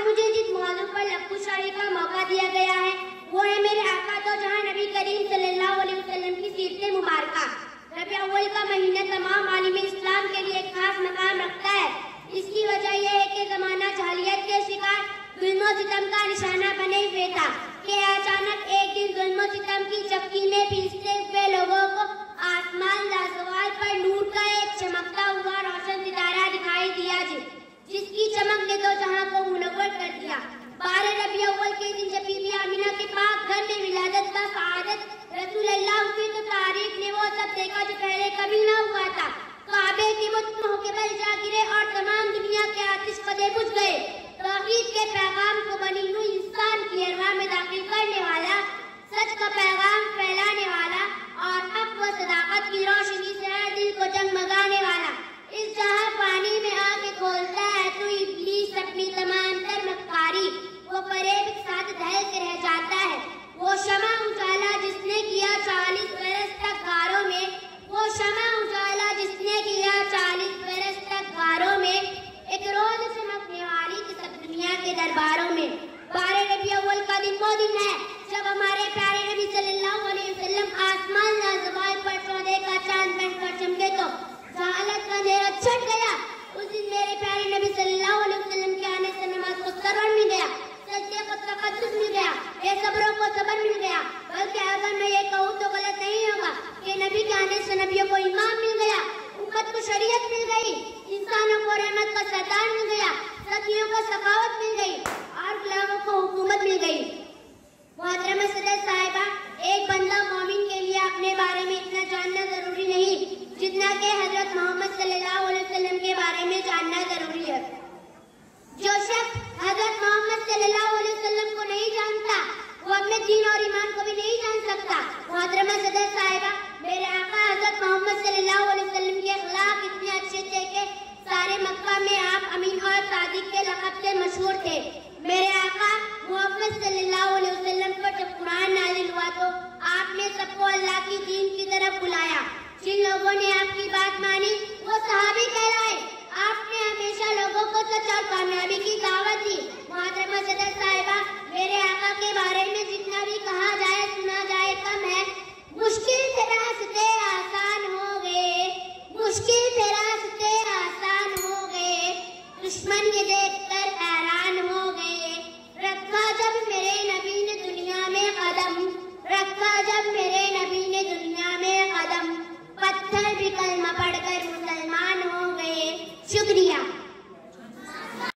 आज मुझे जिस मौजूद पर लफ्ज़ शायरी का मौका दिया गया है वो है मेरे आका तो जहाँ नबी करीम सल्लल्लाहो अलैहि वसल्लम की सीरत मुबारका। रबीउल अव्वल का महीना तमाम आलमी इस्लाम के लिए एक खास मकाम रखता है। इसकी वजह यह है कि जमाना जहलियत के शिकार जुल्मो सितम का निशाना बने हुए था कि अचानक एक दिन जुल्मो सितम की चक्की में पीसते हुए लोगों को आसमान लाजवाल पर नूर का एक चमकता हुआ रोशन सितारा दिखाई दिया जिसकी चमक ने तो जहां को मुनव्वर कर दिया। 12 रबी अव्वल के दिन जब बीबी आमिना के पाक घर में विलादत का सआदत रसूल अल्लाह हुई तो तारीख ने वो सब देखा जो पहले कभी ना हुआ था। काबे के मुतमह के बल जा गिरे और तमाम दुनिया के आतिश कदे बुझ गए। तौहीद के पैगाम को बनी हुई इंसान की अरवाह में दाखिल करने वाला, सच का पैगाम फैलाने वाला और हक व सदाकत की रोशनी से हर दिल को जगमगाने वाला, इस जहां पानी में आके खोलता है तो इब्लीस अपनी तमाम तर मक्कारी वो परेब के साथ ढल के रह जाता है। वो शमा उजाला जिसने किया 40 बरस तक गारों में, वो शमा उजाला जिसने किया 40 बरस तक गारों में, एक रोज चमकने वाली की सब दुनिया के दरबारों में। 12 रबी अव्वल का दिन वो दिन है जब हमारे प्यारे नबी सल्लल्लाहु अलैहि वसल्लम आसमान लाजवाल पर चौदह का चांद बनकर चमके तो जहालत का अंधेरा छट गया। उस दिन मेरे प्यारे नबी सल्लल्लाहु अलैहि वसल्लम के आने से नमाज को करवड़ मिल गया, सज्जे को तकद्दुस मिल गया, बेसब्रों को सबर मिल गया। बल्कि अगर मैं ये कहूँ तो गलत नहीं होगा कि नबी के आने से नबियों को इमाम मिल गया, उम्मत को शरीयत मिल गई, इंसानों को रहमत का सरदार मिल गया, सतियों को सखावत मिल गई और गुलामों को हुकूमत मिल गई। मोहतरमा सदर साहिबा, एक बंदा मोमिन के लिए अपने बारे में इतना जानना जरूरी नहीं जितना कि हजरत मोहम्मद सल्लल्लाहु अलैहि वसल्लम के बारे में जानना जरूरी है। जो शख्स हजरत मोहम्मद सल्लल्लाहु अलैहि वसल्लम को नहीं जानता वो अपने दीन और ईमान को भी नहीं जान सकता। मोहतरमा सदर साहिबा, मेरे आका हजरत मोहम्मद सल्लल्लाहु अलैहि वसल्लम के अखलाक इतने अच्छे थे कि सारे मक्का में आप अमीन और सादिक के लक़ब से मशहूर थे। मेरे आका मोहम्मद सल्लल्लाहु अलैहि वसल्लम पर जब कुरान नाज़िल हुआ तो आपने सबको अल्लाह की दीन की तरफ बुलाया। जिन लोगों ने आपकी बात मानी वो सहाबी कहलाए। आपने हमेशा लोगों को सच और कामयाबी की दावत दी। मोहतरमा सदर साहिबा, मेरे आका के बारे में जितना भी कहा जाए सुना जाए कम है। मुश्किल से रास्ते आसान हो गए, मुश्किल से रास्ते आसान हो गए, दुश्मन ये देख कर हैरान हो गए। रखा जब मेरे नबी ने दुनिया में कदम, रखा जब मेरे नबी ने दुनिया में कदम, पत्थर भी कलमा पढ़कर मुसलमान हो गए। शुक्रिया।